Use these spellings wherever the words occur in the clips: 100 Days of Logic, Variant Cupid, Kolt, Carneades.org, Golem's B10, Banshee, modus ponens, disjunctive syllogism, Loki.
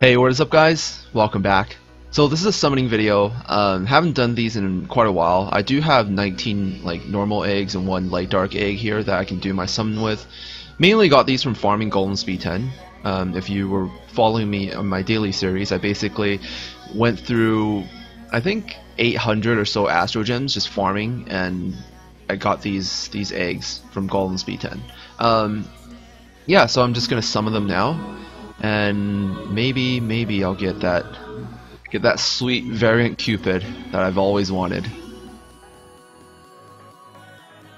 Hey, what is up guys? Welcome back. So this is a summoning video. Haven't done these in quite a while. I do have 19 like normal eggs and one light dark egg here that I can do my summon with. Mainly got these from farming Golem's B10. If you were following me on my daily series, I basically went through I think 800 or so astro gems just farming, and I got these eggs from Golem's B10. Yeah, so I'm just gonna summon them now. And maybe I'll get that sweet Variant Cupid that I've always wanted.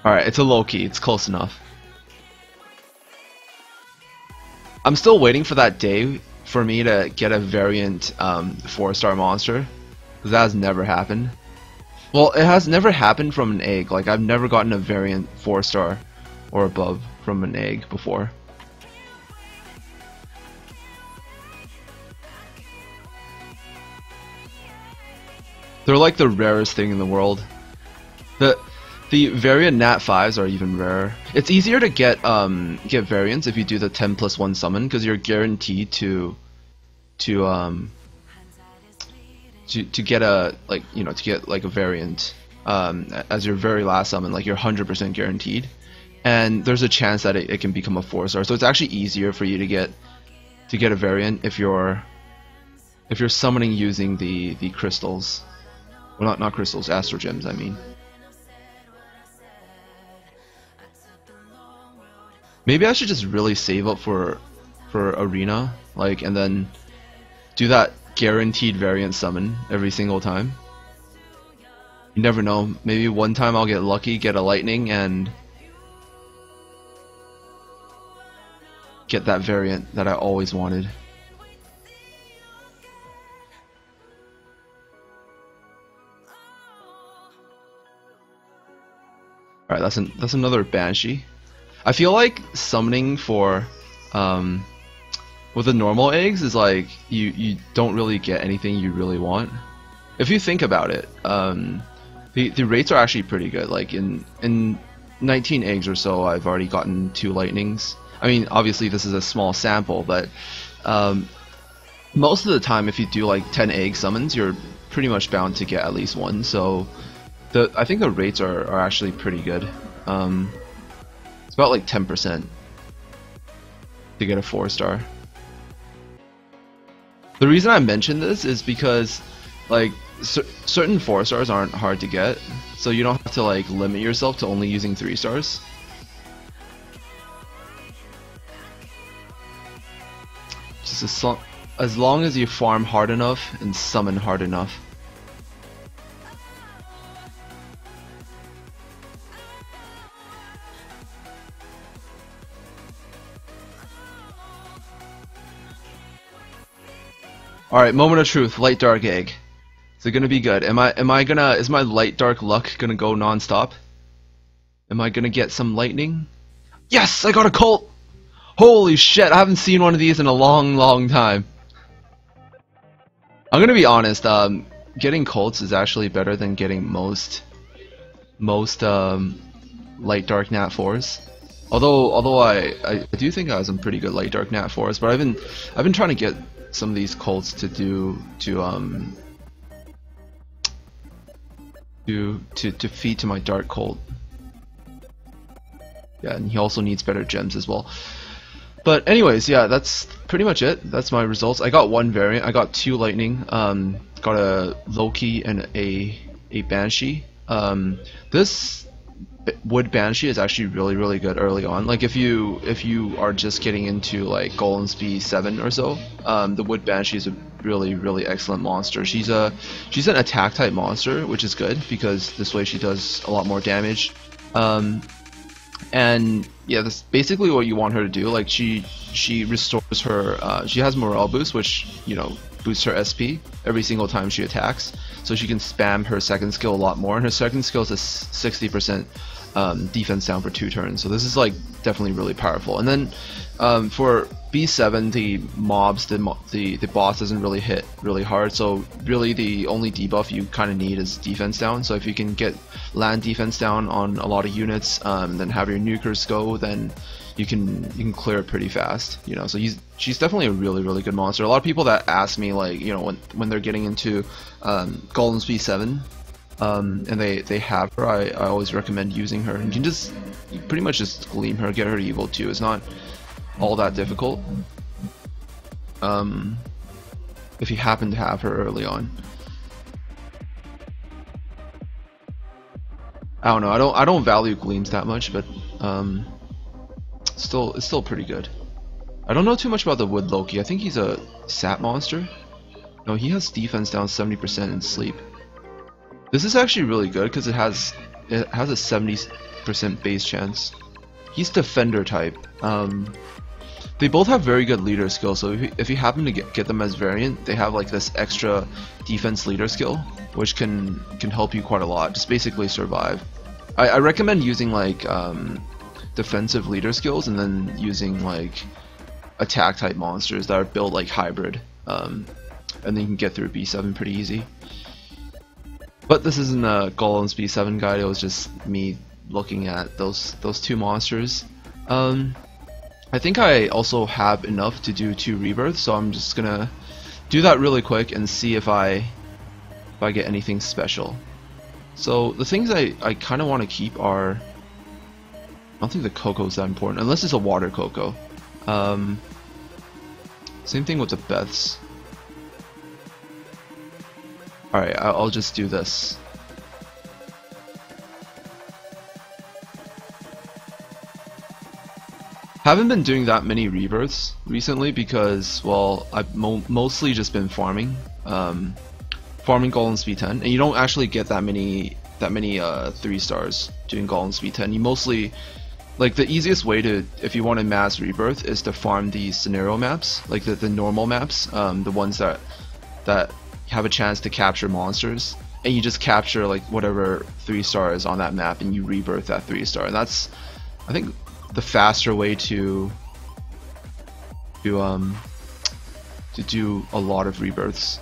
Alright, it's a Loki, it's close enough. I'm still waiting for that day for me to get a Variant 4-star monster, because that has never happened. Well, it has never happened from an egg. Like, I've never gotten a Variant 4-star or above from an egg before. They're like the rarest thing in the world. The variant nat 5s are even rarer. It's easier to get variants if you do the 10+1 summon, because you're guaranteed to get a like a variant as your very last summon. Like, you're 100% guaranteed, and there's a chance that it can become a 4-star. So it's actually easier for you to get a variant if you're summoning using the crystals. Well, not crystals, astro gems, I mean. Maybe I should just really save up for arena, like, and then do that guaranteed variant summon every single time. You never know. Maybe one time I'll get lucky, get a lightning, and get that variant that I always wanted. Alright, that's another Banshee. I feel like summoning for with the normal eggs is like you don't really get anything you really want. If you think about it, the rates are actually pretty good. Like, in 19 eggs or so, I've already gotten 2 lightnings. I mean, obviously this is a small sample, but most of the time, if you do like 10 egg summons, you're pretty much bound to get at least one. So I think the rates are actually pretty good. It's about like 10% to get a 4-star. The reason I mention this is because like certain 4-stars aren't hard to get, so you don't have to like limit yourself to only using 3-stars. Just as long as you farm hard enough and summon hard enough. Alright, moment of truth, light dark egg. Is it gonna be good? Is my light dark luck gonna go non-stop? Am I gonna get some lightning? Yes, I got a Kolt! Holy shit, I haven't seen one of these in a long, long time. I'm gonna be honest, getting Kolts is actually better than getting most light dark nat 4s. Although I do think I have some pretty good light dark nat 4s, but I've been trying to get some of these Kolts to feed to my dark Kolt. Yeah, and he also needs better gems as well. But anyways, yeah, that's pretty much it. That's my results. I got 1 variant. I got 2 lightning. Got a Loki and a Banshee. This wood Banshee is actually really good early on. Like, if you are just getting into like Golem's B7 or so, the wood Banshee is a really excellent monster. She's an attack type monster, which is good because this way she does a lot more damage. And yeah, that's basically what you want her to do. Like, she restores her. She has morale boost, which, you know, boosts her SP every single time she attacks, so she can spam her second skill a lot more. And her second skill is a 60% defense down for 2 turns. So this is like definitely really powerful. And then for B7, the mobs, the boss doesn't really hit really hard. So really the only debuff you kind of need is defense down. So if you can get land defense down on a lot of units, then have your nukers go, then you can clear it pretty fast, you know. So she's definitely a really good monster. A lot of people that ask me, like, you know, when they're getting into Golem's B10 and they have her, I always recommend using her. You can just pretty much just gleam her, get her to evil 2. It's not all that difficult if you happen to have her early on. I don't know. I don't value gleams that much, but it's still pretty good. I don't know too much about the wood Loki. I think he's a sap monster. No, he has defense down 70% and sleep. This is actually really good because it has a 70% base chance. He's defender type. They both have very good leader skill. So if you happen to get them as variant, they have like this extra defense leader skill, which can help you quite a lot. Just basically survive. I recommend using like defensive leader skills and then using like attack type monsters that are built like hybrid, and then you can get through B7 pretty easy. But this isn't a Golem's B7 guide. It was just me looking at those two monsters. I think I also have enough to do 2 rebirths, so I'm just gonna do that really quick and see if I get anything special. So the things I kind of want to keep are, I don't think the cocoa is that important unless it's a water cocoa. Same thing with the Beths. Alright, I'll just do this. Haven't been doing that many rebirths recently because, well, I've mostly just been farming, Golem's B10, and you don't actually get that many 3-stars doing Golem's B10. You mostly, like, the easiest way to, if you want a mass rebirth, is to farm the scenario maps, like the normal maps, the ones that have a chance to capture monsters, and you just capture like whatever 3-star is on that map, and you rebirth that 3-star, and that's, I think, the faster way to do a lot of rebirths.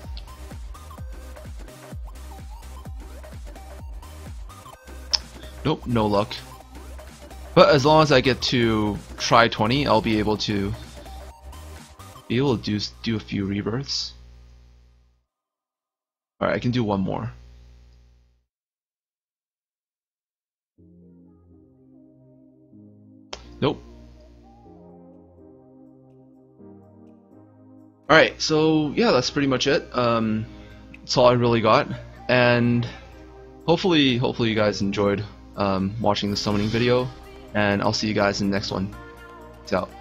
Nope, no luck. But as long as I get to try 20, I'll be able to do a few rebirths. All right, I can do one more. Nope. Alright, so yeah, that's pretty much it. That's all I really got, and hopefully you guys enjoyed watching the summoning video, and I'll see you guys in the next one. Peace out.